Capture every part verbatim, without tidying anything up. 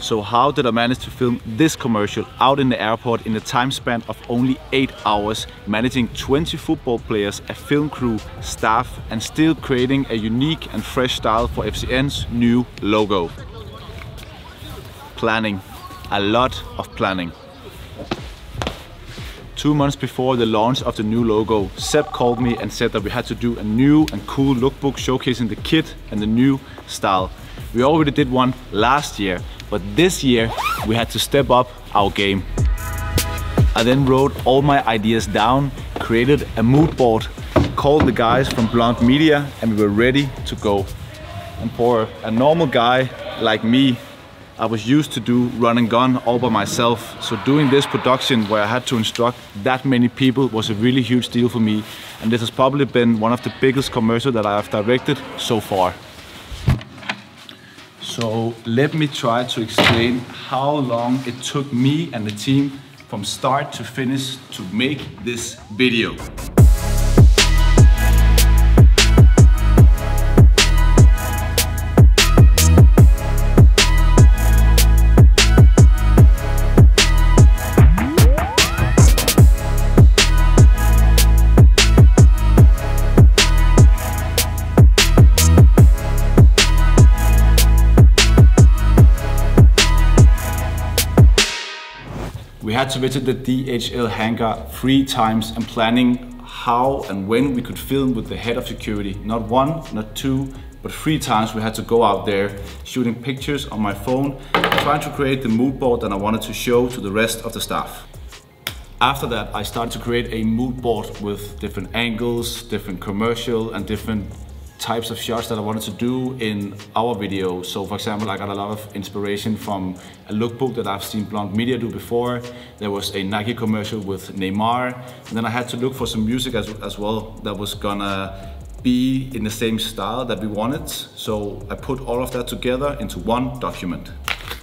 So how did I manage to film this commercial out in the airport in a time span of only eight hours, managing twenty football players, a film crew, staff, and still creating a unique and fresh style for F C N's new logo? Planning. A lot of planning. Two months before the launch of the new logo, Sepp called me and said that we had to do a new and cool lookbook showcasing the kit and the new style. We already did one last year, but this year we had to step up our game. I then wrote all my ideas down, created a mood board, called the guys from Blonde Media, and we were ready to go. And for a normal guy like me, I was used to do run and gun all by myself. So doing this production where I had to instruct that many people was a really huge deal for me. And this has probably been one of the biggest commercials that I have directed so far. So let me try to explain how long it took me and the team from start to finish to make this video. We had to visit the D H L hangar three times and planning how and when we could film with the head of security. Not one, not two, but three times we had to go out there, shooting pictures on my phone, trying to create the mood board that I wanted to show to the rest of the staff. After that, I started to create a mood board with different angles, different commercial and different types of shots that I wanted to do in our video. So for example, I got a lot of inspiration from a lookbook that I've seen Blonde Media do before. There was a Nike commercial with Neymar. And then I had to look for some music as, as well that was gonna be in the same style that we wanted. So I put all of that together into one document.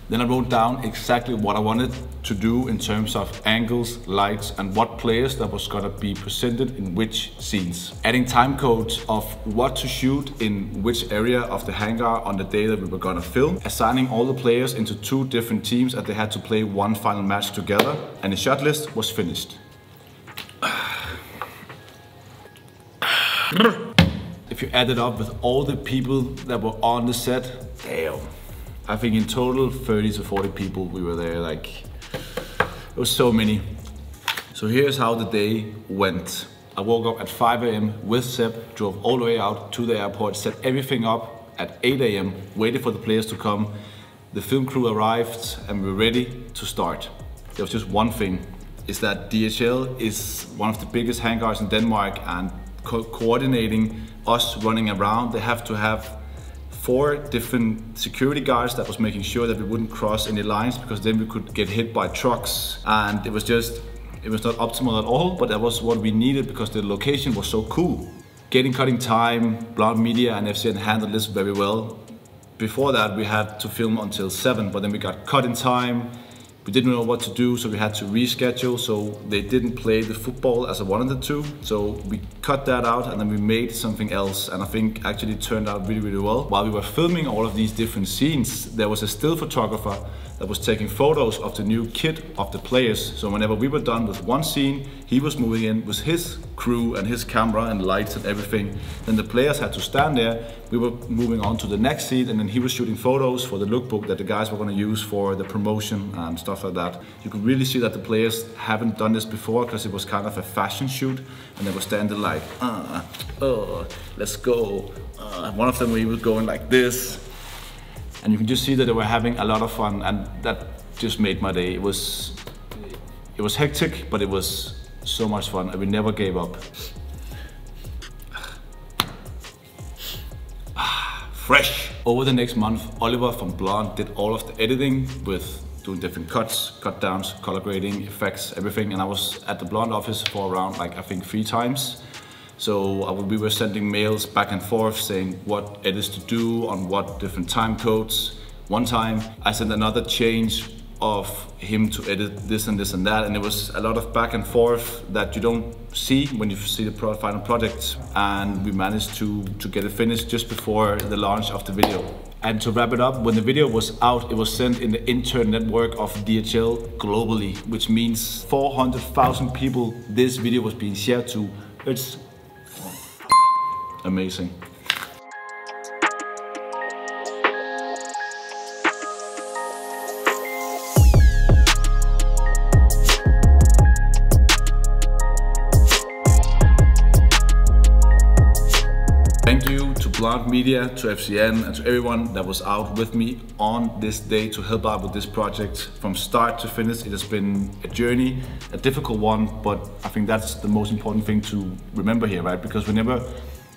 Then I wrote down exactly what I wanted to do in terms of angles, lights, and what players that was gonna be presented in which scenes. Adding time codes of what to shoot in which area of the hangar on the day that we were gonna film. Assigning all the players into two different teams that they had to play one final match together. And the shot list was finished. If you add it up with all the people that were on the set, damn. I think in total, thirty to forty people, we were there, like, it was so many. So here's how the day went. I woke up at five A M with Sepp, drove all the way out to the airport, set everything up at eight A M, waited for the players to come. The film crew arrived and we were ready to start. There was just one thing, is that D H L is one of the biggest hangars in Denmark, and co coordinating us running around, they have to have four different security guards that was making sure that we wouldn't cross any lines, because then we could get hit by trucks. And it was just, it was not optimal at all, but that was what we needed because the location was so cool. Getting cutting time, Blonde Media and F C N handled this very well. Before that, we had to film until seven, but then we got cut in time. We didn't know what to do, so we had to reschedule, so they didn't play the football as I wanted them to. So we cut that out and then we made something else, and I think actually turned out really, really well. While we were filming all of these different scenes, there was a still photographer that was taking photos of the new kit of the players. So whenever we were done with one scene, he was moving in with his crew and his camera and lights and everything. Then the players had to stand there. We were moving on to the next scene, and then he was shooting photos for the lookbook that the guys were gonna use for the promotion and stuff like that. You could really see that the players haven't done this before, because it was kind of a fashion shoot, and they were standing like, uh, uh, let's go. Uh. One of them, we were going like this. And you can just see that they were having a lot of fun, and that just made my day. It was, it was hectic, but it was so much fun, and we never gave up. Fresh. Over the next month, Oliver from Blonde did all of the editing with doing different cuts, cut downs, color grading, effects, everything. And I was at the Blonde office for around, like, I think three times. So I would, we were sending mails back and forth saying what it is to do on what different time codes. One time I sent another change of him to edit this and this and that, and it was a lot of back and forth that you don't see when you see the pro final project. And we managed to, to get it finished just before the launch of the video. And to wrap it up, when the video was out, it was sent in the intern network of D H L globally, which means four hundred thousand people this video was being shared to. It's amazing. Thank you to Blonde Media, to F C N, and to everyone that was out with me on this day to help out with this project. From start to finish, it has been a journey, a difficult one, but I think that's the most important thing to remember here, right? Because whenever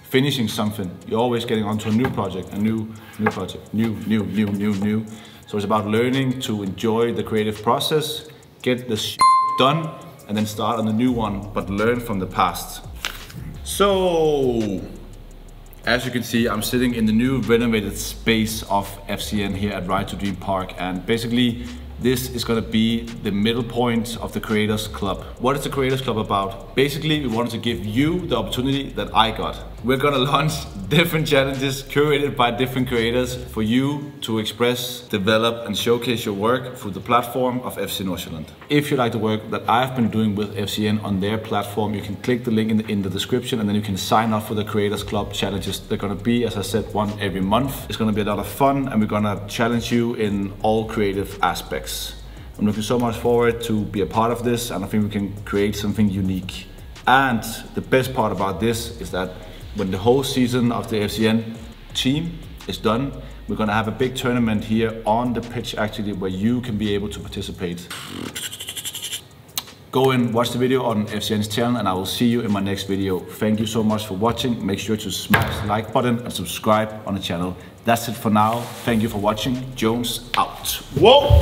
finishing something, you're always getting onto a new project, a new, new project, new, new, new, new, new. So it's about learning to enjoy the creative process, get the shit done, and then start on a new one, but learn from the past. So, as you can see, I'm sitting in the new renovated space of F C N here at Right To Dream Park, and basically this is going to be the middle point of the Creators Club. What is the Creators Club about? Basically, we wanted to give you the opportunity that I got. We're going to launch different challenges curated by different creators for you to express, develop and showcase your work through the platform of F C Nordsjælland. If you like the work that I've been doing with F C N on their platform, you can click the link in the, in the description, and then you can sign up for the Creators Club challenges. They're gonna be, as I said, one every month. It's gonna be a lot of fun, and we're gonna challenge you in all creative aspects. I'm looking so much forward to be a part of this, and I think we can create something unique. And the best part about this is that when the whole season of the F C N team is done, we're gonna have a big tournament here on the pitch, actually, where you can be able to participate. Go and watch the video on F C N's channel, and I will see you in my next video. Thank you so much for watching. Make sure to smash the like button and subscribe on the channel. That's it for now. Thank you for watching. Jones out. Whoa!